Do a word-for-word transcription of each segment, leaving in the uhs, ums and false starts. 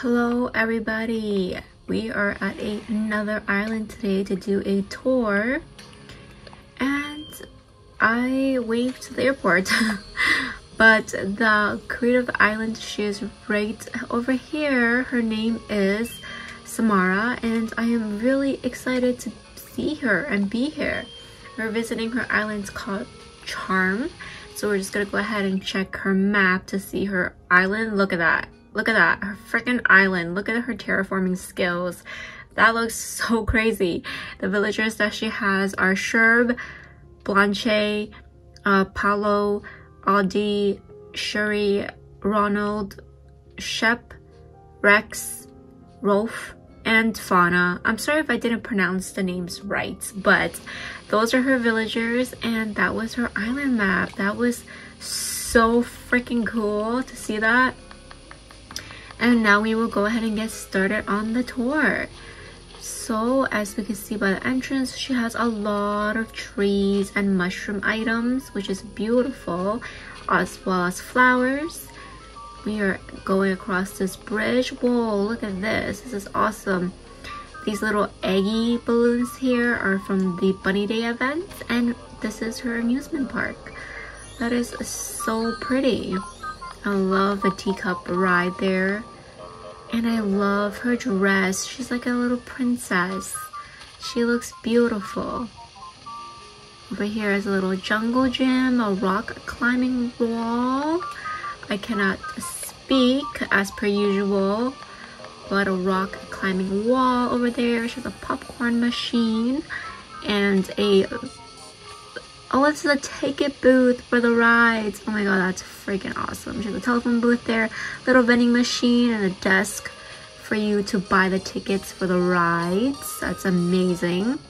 Hello everybody, we are at a, another island today to do a tour, and I waved to the airport but the creator of the island, she is right over here. Her name is Samara, and I am really excited to see her and be here. We're visiting her island's called Charm, so we're just gonna go ahead and check her map to see her island. Look at that. Look at that, her freaking island. Look at her terraforming skills. That looks so crazy. The villagers that she has are Sherb, Blanche, uh, Paolo, Aldi, Shuri, Ronald, Shep, Rex, Rolf, and Fauna. I'm sorry if I didn't pronounce the names right, but those are her villagers, and that was her island map. That was so freaking cool to see that. And now we will go ahead and get started on the tour. So as we can see by the entrance, she has a lot of trees and mushroom items, which is beautiful, as well as flowers. We are going across this bridge. Whoa, look at this. This is awesome. These little eggy balloons here are from the Bunny Day event, and this is her amusement park. That is so pretty. I love the teacup ride there, and I love her dress. She's like a little princess. She looks beautiful. Over here is a little jungle gym, a rock climbing wall. I cannot speak as per usual, but a rock climbing wall over there. She has a popcorn machine and a... Oh, it's the ticket booth for the rides. Oh my god, that's freaking awesome. She has a telephone booth there, little vending machine, and a desk for you to buy the tickets for the rides. That's amazing.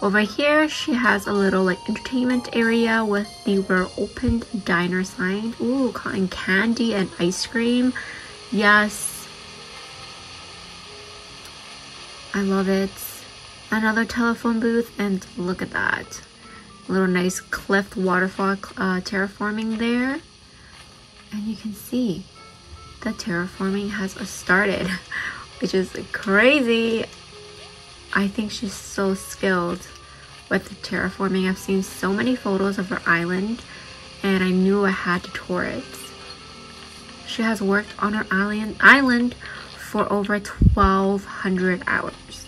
Over here, she has a little like entertainment area with the "We're Opened" diner sign. Ooh, cotton candy and ice cream. Yes. I love it. Another telephone booth, and look at that. Little nice cliff waterfall uh, terraforming there, and you can see the terraforming has started, which is crazy. I think she's so skilled with the terraforming. I've seen so many photos of her island, and I knew I had to tour it. She has worked on her island island for over twelve hundred hours,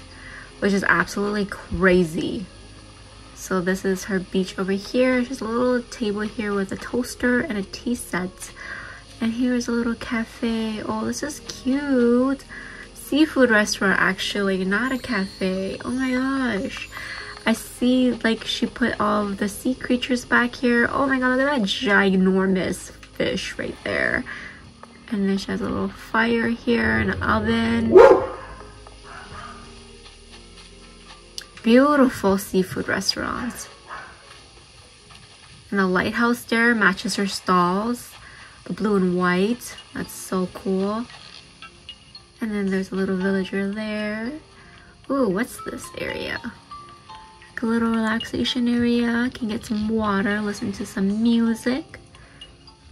which is absolutely crazy. So this is her beach over here. There's a little table here with a toaster and a tea set. And here's a little cafe. Oh, this is cute. Seafood restaurant, actually, not a cafe. Oh my gosh. I see, like, she put all of the sea creatures back here. Oh my god, look at that ginormous fish right there. And then she has a little fire here and an oven. Beautiful seafood restaurant, and the lighthouse there matches her stalls, the blue and white. That's so cool. And then there's a little villager there. Ooh, what's this area? Like a little relaxation area. Can get some water, listen to some music.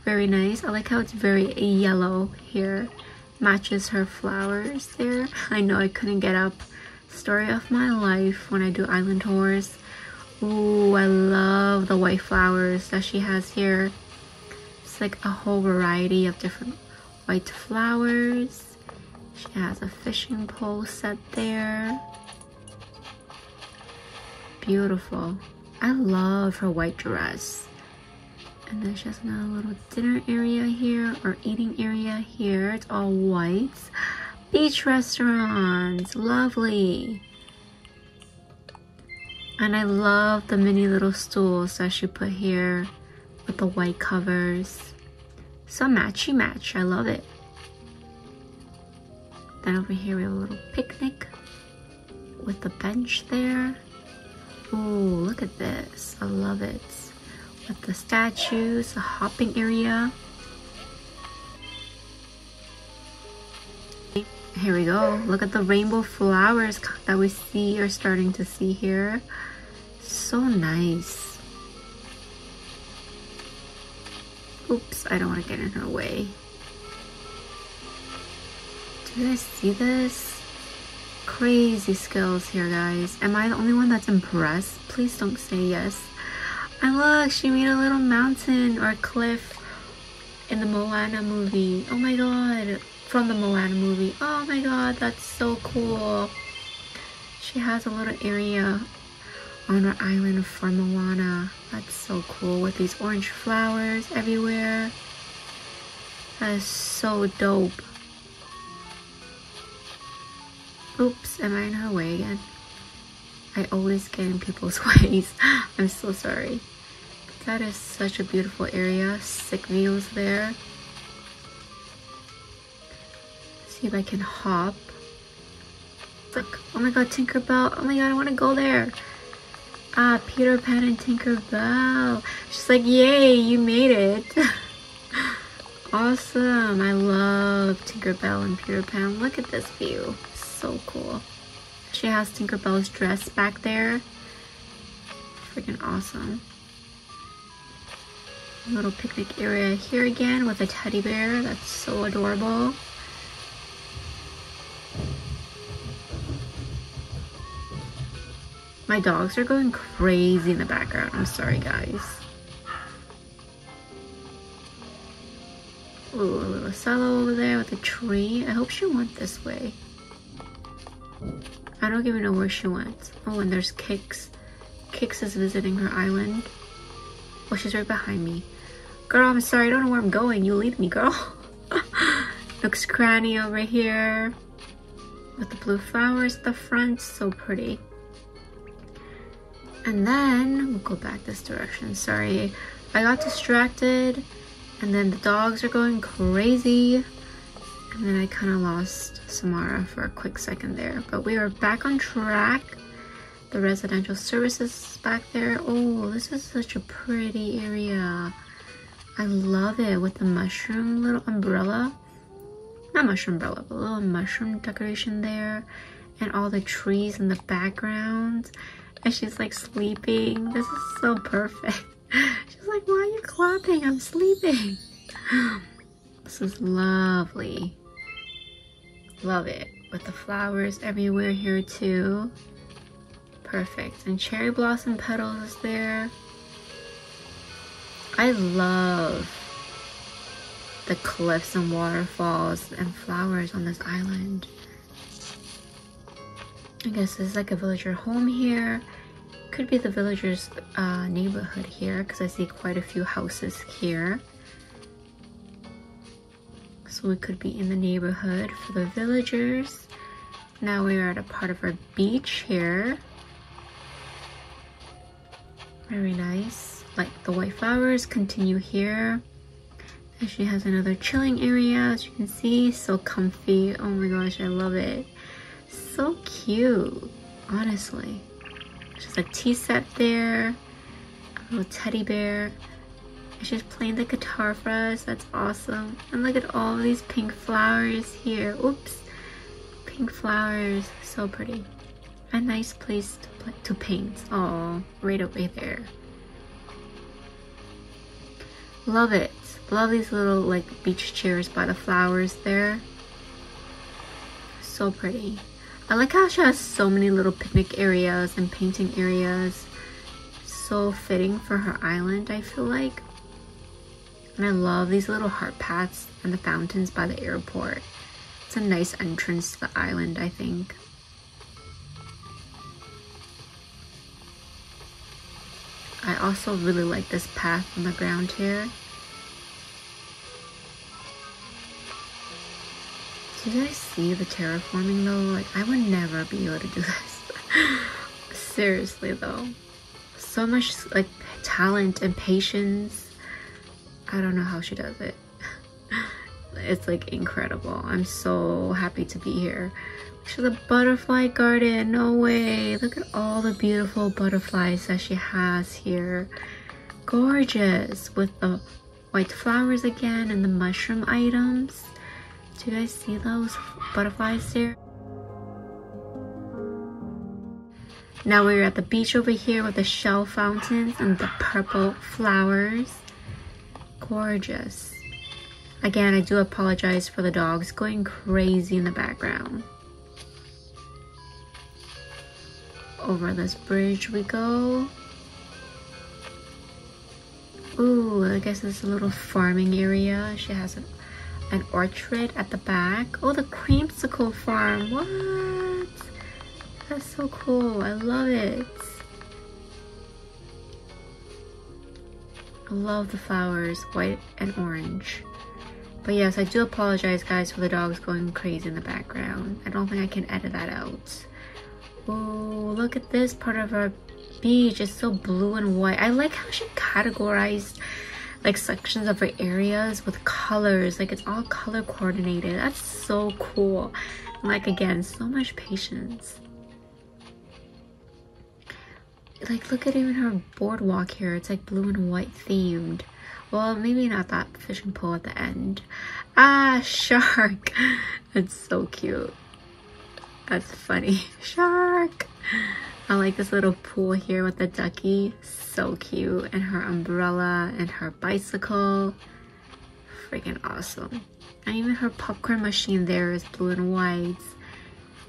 Very nice. I like how it's very yellow here. Matches her flowers there. I know I couldn't get up. Story of my life when I do island tours. Ooh, I love the white flowers that she has here. It's like a whole variety of different white flowers. She has a fishing pole set there. Beautiful. I love her white dress. And then she has another little dinner area here, or eating area here. It's all white. Beach restaurant, lovely. And I love the mini little stools that she put here with the white covers. So matchy match, I love it. Then over here we have a little picnic with the bench there. Ooh, look at this, I love it. With the statues, the hopping area. Here we go. Look at the rainbow flowers that we see or starting to see here. So nice. Oops, I don't want to get in her way. You guys see this? Crazy skills here, guys. Am I the only one that's impressed? Please don't say yes. And look, she made a little mountain or cliff in the Moana movie. Oh my god. From the Moana movie. Oh my god, that's so cool. She has a little area on her island for Moana. That's so cool, with these orange flowers everywhere. That is so dope. Oops, am I in her way again? I always get in people's ways. I'm so sorry. But that is such a beautiful area. Sick views there. Let's see if I can hop. Look. Oh my god, Tinkerbell. Oh my god, I want to go there. Ah, Peter Pan and Tinkerbell. She's like, yay, you made it. Awesome. I love Tinkerbell and Peter Pan. Look at this view. So cool. She has Tinkerbell's dress back there. Freaking awesome. Little picnic area here again with a teddy bear. That's so adorable. My dogs are going crazy in the background. I'm sorry, guys. Ooh, a little cello over there with a tree. I hope she went this way. I don't even know where she went. Oh, and there's Kix. Kix is visiting her island. Oh, she's right behind me. Girl, I'm sorry. I don't know where I'm going. You lead me, girl. Nook's Cranny over here. With the blue flowers at the front. So pretty. And then, we'll go back this direction. Sorry. I got distracted. And then the dogs are going crazy. And then I kind of lost Samara for a quick second there. But we are back on track. The residential services is back there. Oh, this is such a pretty area. I love it with the mushroom little umbrella. Not mushroom umbrella, but a little mushroom decoration there. And all the trees in the background. And she's like sleeping. This is so perfect. She's like, why are you clapping? I'm sleeping. This is lovely. Love it. With the flowers everywhere here too. Perfect. And cherry blossom petals is there. I love the cliffs and waterfalls and flowers on this island. I guess this is like a villager home here. Could be the villagers' uh, neighborhood here, because I see quite a few houses here. So we could be in the neighborhood for the villagers. Now we are at a part of our beach here. Very nice. Like the white flowers continue here. And she has another chilling area, as you can see. So comfy. Oh my gosh, I love it. So cute, honestly. She's like tea set there. A little teddy bear. She's playing the guitar for us. That's awesome. And look at all these pink flowers here. Oops. Pink flowers. So pretty. A nice place to, play, to paint. Oh, right away there. Love it. Love these little like beach chairs by the flowers there. So pretty. I like how she has so many little picnic areas and painting areas. So fitting for her island, I feel like. And I love these little heart paths and the fountains by the airport. It's a nice entrance to the island, I think. I also really like this path on the ground here. Do you guys see the terraforming though? Like, I would never be able to do this. Seriously though. So much like talent and patience. I don't know how she does it. It's like incredible. I'm so happy to be here. She's a butterfly garden. No way. Look at all the beautiful butterflies that she has here. Gorgeous. With the white flowers again and the mushroom items. Do you guys see those butterflies there? Now we're at the beach over here with the shell fountains and the purple flowers. Gorgeous. Again, I do apologize for the dogs going crazy in the background. Over this bridge we go. Ooh, I guess it's a little farming area. She has a, an orchard at the back. Oh, the creamsicle farm. What? That's so cool. I love it. I love the flowers, white and orange. But yes, I do apologize, guys, for the dogs going crazy in the background. I don't think I can edit that out. Oh, look at this part of our beach. It's so blue and white. I like how she categorized like sections of her areas with colors. Like, it's all color coordinated. That's so cool. And, like, again, so much patience. Like, look at even her boardwalk here. It's like blue and white themed. Well, maybe not that fishing pole at the end. Ah, shark. That's so cute. That's funny. Shark. I like this little pool here with the ducky. So cute. And her umbrella and her bicycle. Freaking awesome. And even her popcorn machine there is blue and white.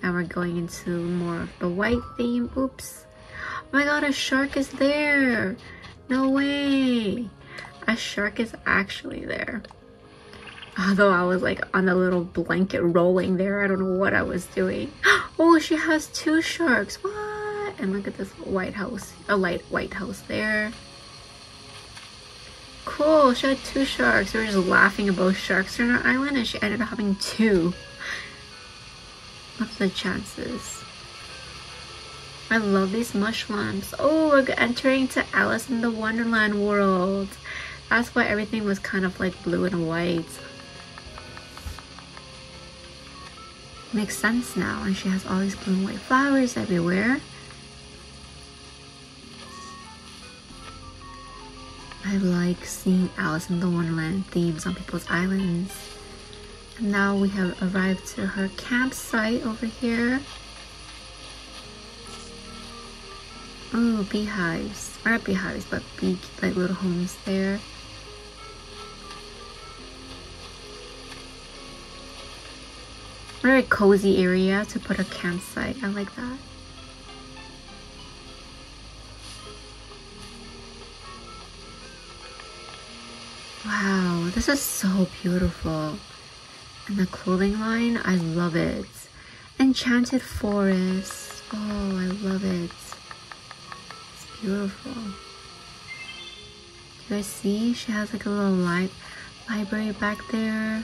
Now we're going into more of the white theme. Oops. Oh my god, a shark is there. No way. A shark is actually there. Although I was like on the little blanket rolling there. I don't know what I was doing. Oh, she has two sharks. What? And look at this white house. A light white house there. Cool. She had two sharks. We were just laughing about sharks on our island. And she ended up having two. What's the chances? I love these mushrooms. Oh, we're entering to Alice in the Wonderland world. That's why everything was kind of like blue and white. Makes sense now, and she has all these blue and white flowers everywhere. I like seeing Alice in the Wonderland themes on people's islands. And now we have arrived to her campsite over here. Ooh, beehives. Or not beehives, but bee like little homes there. Very cozy area to put a campsite. I like that. Wow, this is so beautiful. And the clothing line, I love it. Enchanted forest. Oh, I love it. It's beautiful. You guys see? She has like a little li library back there.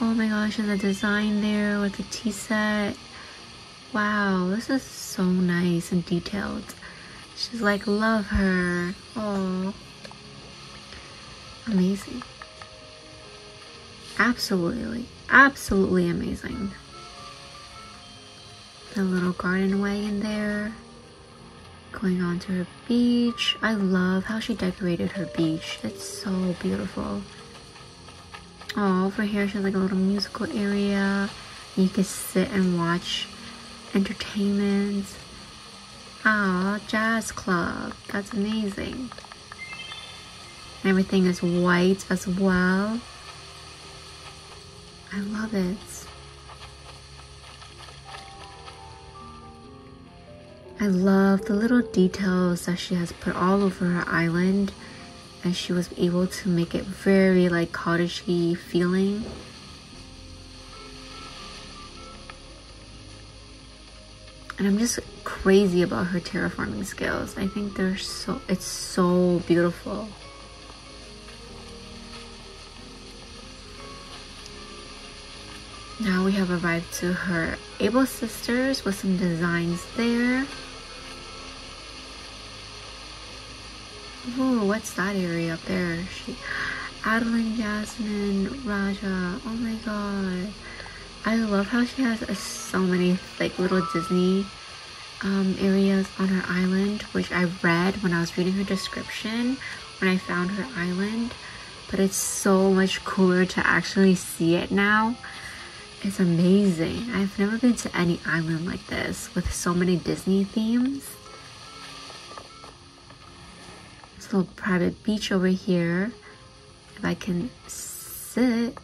Oh my gosh, and the design there with the tea set. Wow, this is so nice and detailed. She's like, love her. Oh, amazing. Absolutely, absolutely amazing. The little garden wagon there. Going on to her beach. I love how she decorated her beach. It's so beautiful. Oh, over here she has like a little musical area. You can sit and watch entertainment. Oh, jazz club. That's amazing. Everything is white as well. I love it. I love the little details that she has put all over her island. And she was able to make it very like cottagey feeling. And I'm just crazy about her terraforming skills. I think they're so, it's so beautiful. Now we have arrived to her Able Sisters with some designs there. Ooh, what's that area up there? She, Adeline, Jasmine, Raja. Oh my god. I love how she has uh, so many like little Disney um, areas on her island, which I read when I was reading her description when I found her island. But it's so much cooler to actually see it now. It's amazing. I've never been to any island like this with so many Disney themes. Little private beach over here. If I can that's it.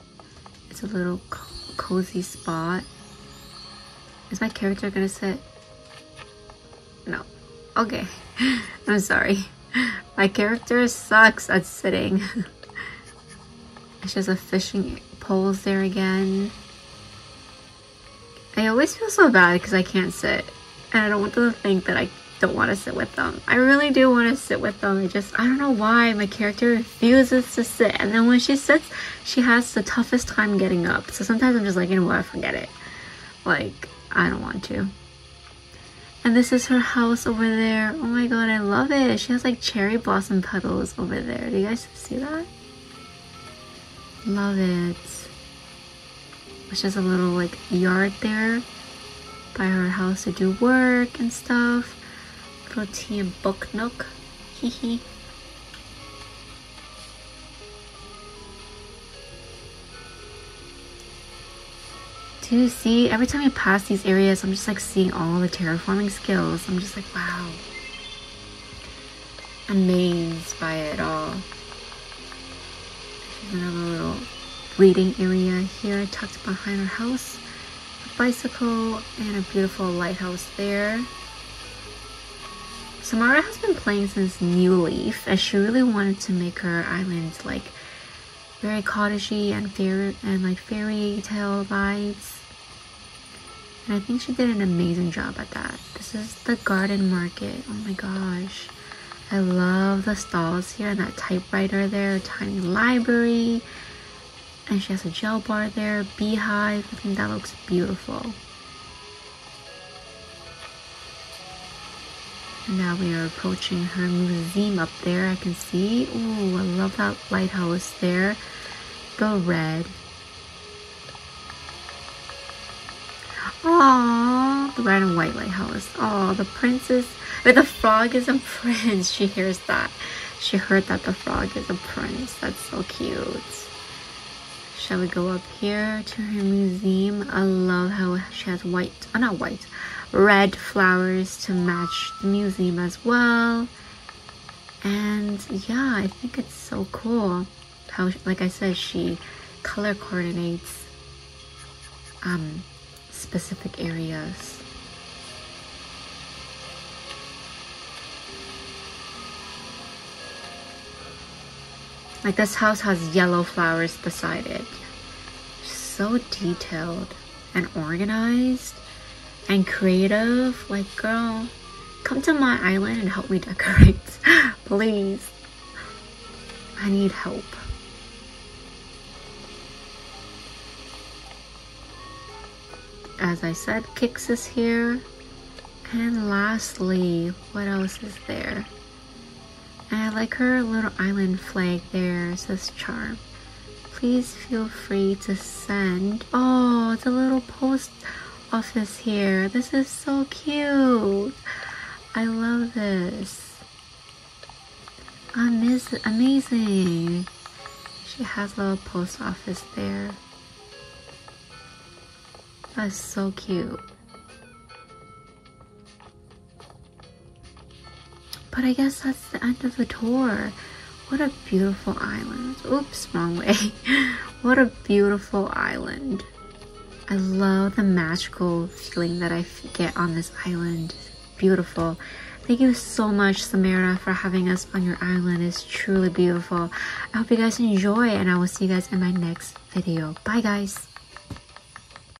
It's a little co- cozy spot. Is my character gonna sit? No. Okay. I'm sorry. My character sucks at sitting. It's just a fishing poles there again. I always feel so bad because I can't sit. And I don't want them to think that I don't want to sit with them. I really do want to sit with them. I just, I don't know why my character refuses to sit. And then when she sits, she has the toughest time getting up. So sometimes I'm just like, you know what, forget it. Like, I don't want to. And this is her house over there. Oh my god, I love it. She has like cherry blossom petals over there. Do you guys see that? Love it. It's just a little like yard there by her house to do work and stuff. Little tea and book nook. Hee hee. Do you see? Every time I pass these areas, I'm just like seeing all the terraforming skills. I'm just like, wow. Amazed by it all. She's in a little reading area here, tucked behind her house. A bicycle and a beautiful lighthouse there. Samara has been playing since New Leaf, and she really wanted to make her island like very cottagey and fairy and like fairy tale vibes. And I think she did an amazing job at that. This is the garden market. Oh my gosh. I love the stalls here and that typewriter there, a tiny library. And she has a gel bar there, beehive. I think that looks beautiful. And now we are approaching her museum up there. I can see. Ooh, I love that lighthouse there. The red. Aww, the red and white lighthouse. Aww, the princess, or the frog is a prince. She hears that. She heard that the frog is a prince. That's so cute. Shall we go up here to her museum? I love how she has white, oh, not white, red flowers to match the museum as well. And yeah, I think it's so cool how, like I said, she color coordinates um, specific areas. Like this house has yellow flowers beside it. So detailed and organized and creative. Like, girl, come to my island and help me decorate. Please. I need help. As I said, Kix is here. And lastly, what else is there? And I like her little island flag there. It says Charm. Please feel free to send. Oh, it's a little post office here. This is so cute. I love this. I miss it. Amazing. She has a little post office there. That's so cute. But I guess that's the end of the tour. What a beautiful island. Oops, wrong way. What a beautiful island. I love the magical feeling that I get on this island. Beautiful. Thank you so much, Samara, for having us on your island. It's truly beautiful. I hope you guys enjoy, and I will see you guys in my next video. Bye, guys.